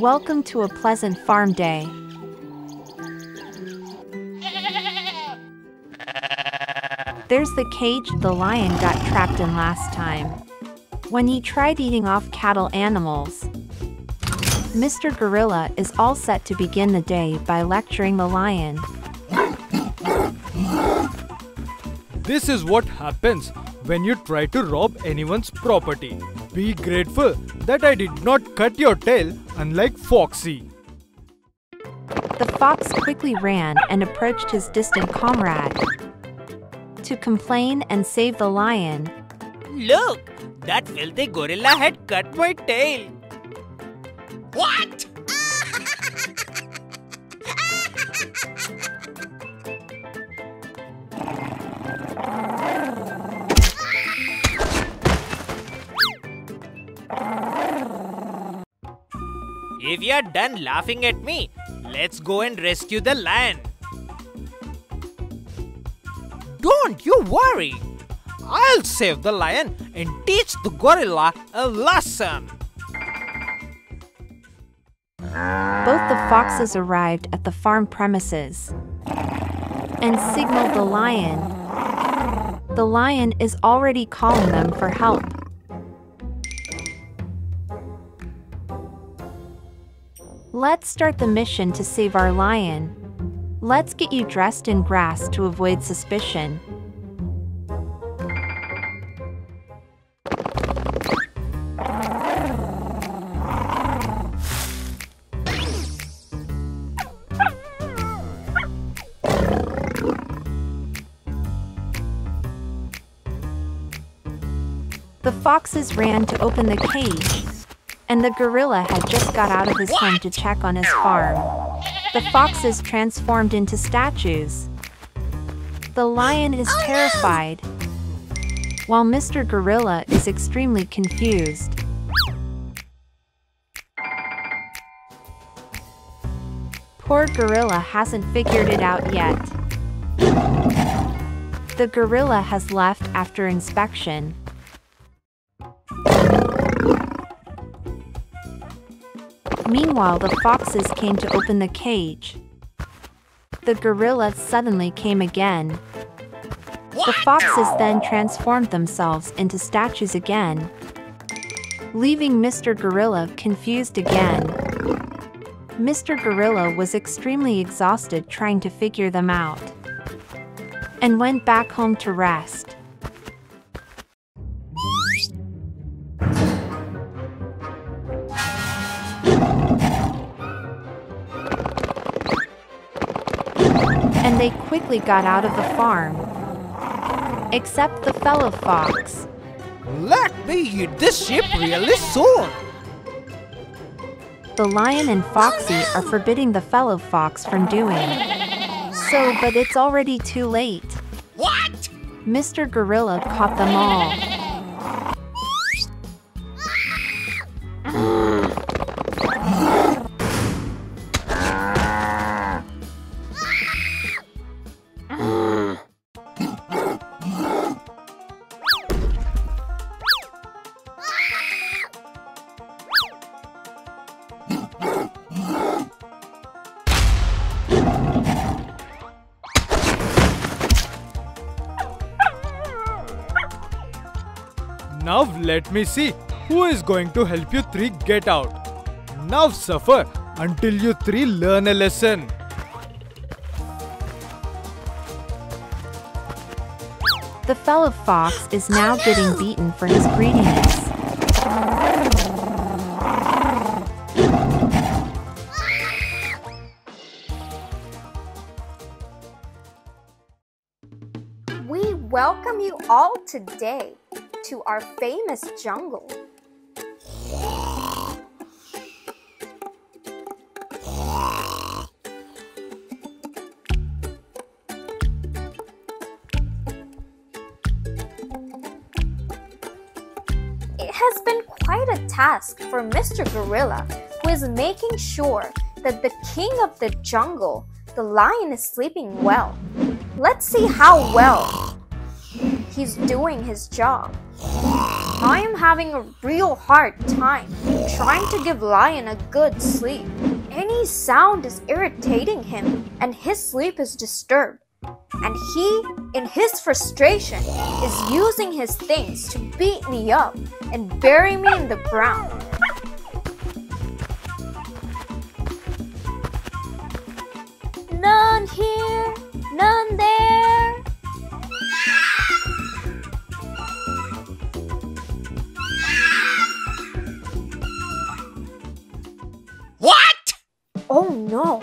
Welcome to a pleasant farm day. There's the cage the lion got trapped in last time, when he tried eating off cattle animals. Mr. Gorilla is all set to begin the day by lecturing the lion. This is what happens when you try to rob anyone's property. Be grateful that I did not cut your tail, unlike Foxy. The fox quickly ran and approached his distant comrade to complain and save the lion. Look, that filthy gorilla had cut my tail. What? If you are done laughing at me, let's go and rescue the lion. Don't you worry, I'll save the lion and teach the gorilla a lesson. Both the foxes arrived at the farm premises and signaled the lion. The lion is already calling them for help. Let's start the mission to save our lion. Let's get you dressed in grass to avoid suspicion. The foxes ran to open the cage, and the gorilla had just got out of his home to check on his farm. The foxes transformed into statues. The lion is terrified, while Mr. Gorilla is extremely confused. Poor gorilla hasn't figured it out yet. The gorilla has left after inspection. Meanwhile, the foxes came to open the cage. The gorilla suddenly came again. The foxes then transformed themselves into statues again, leaving Mr. Gorilla confused again. Mr. Gorilla was extremely exhausted trying to figure them out, and went back home to rest. And they quickly got out of the farm, except the fellow fox. Let me eat this sheep really soon! The lion and Foxy are forbidding the fellow fox from doing so, but it's already too late. What? Mr. Gorilla caught them all. Now let me see who is going to help you three get out. Now suffer until you three learn a lesson. The fellow fox is now getting beaten for his greediness. We welcome you all today to our famous jungle. It has been quite a task for Mr. Gorilla, who is making sure that the king of the jungle, the lion, is sleeping well. Let's see how well he's doing his job. I am having a real hard time trying to give Lion a good sleep. Any sound is irritating him and his sleep is disturbed. And he, in his frustration, is using his things to beat me up and bury me in the ground. None here, none there. What? Oh no.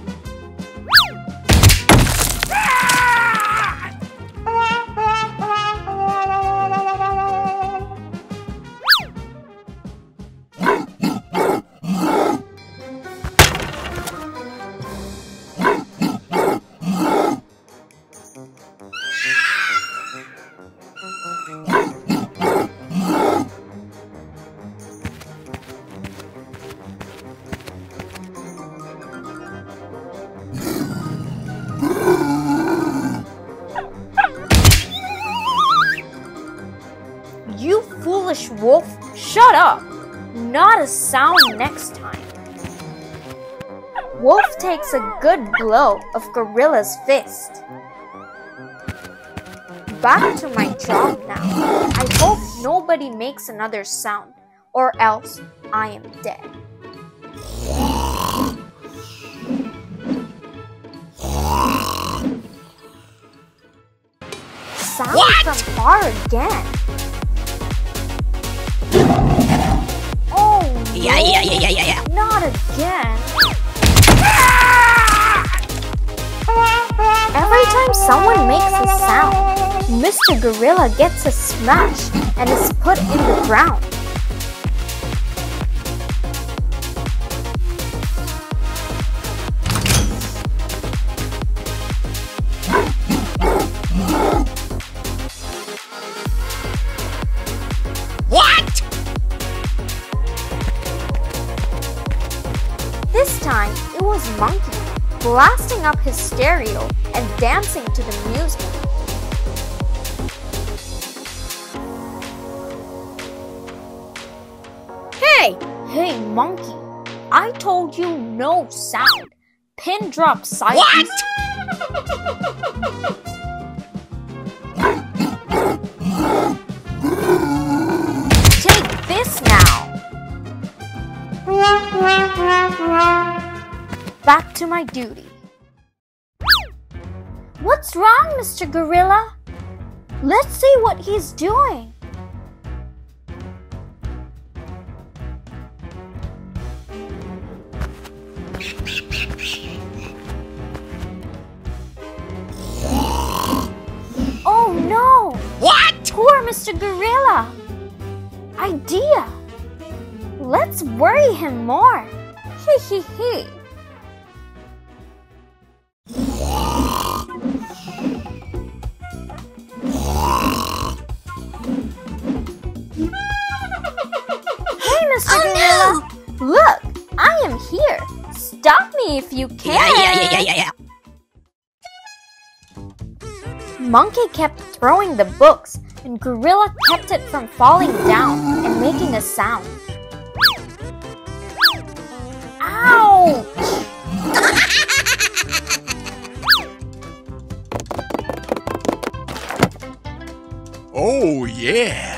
You foolish wolf, shut up! Not a sound next time. Wolf takes a good blow of Gorilla's fist. Back to my job now. I hope nobody makes another sound, or else I am dead. Sound from far again. Yeah. Not again. Every time someone makes a sound, Mr. Gorilla gets a smash and is put in the ground. It was Monkey, blasting up his stereo and dancing to the music. Hey Monkey, I told you no sound. Pin drop silence. What? Take this now. Back to my duty. What's wrong, Mr. Gorilla? Let's see what he's doing. Oh no! What? Poor Mr. Gorilla. Idea. Let's worry him more. Hee. Look, I am here. Stop me if you can. Yeah. Monkey kept throwing the books, and Gorilla kept it from falling down and making a sound. Ouch! Oh yeah!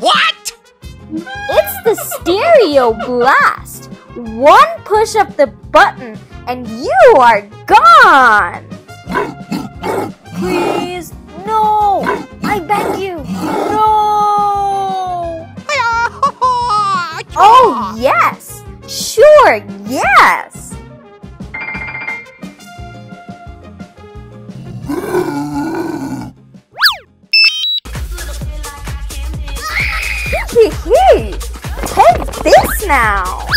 What? It's the stereo blast. One push of the button and you are gone! Please, no! I bend you. No! Oh, yes. Sure, yes. Take this now.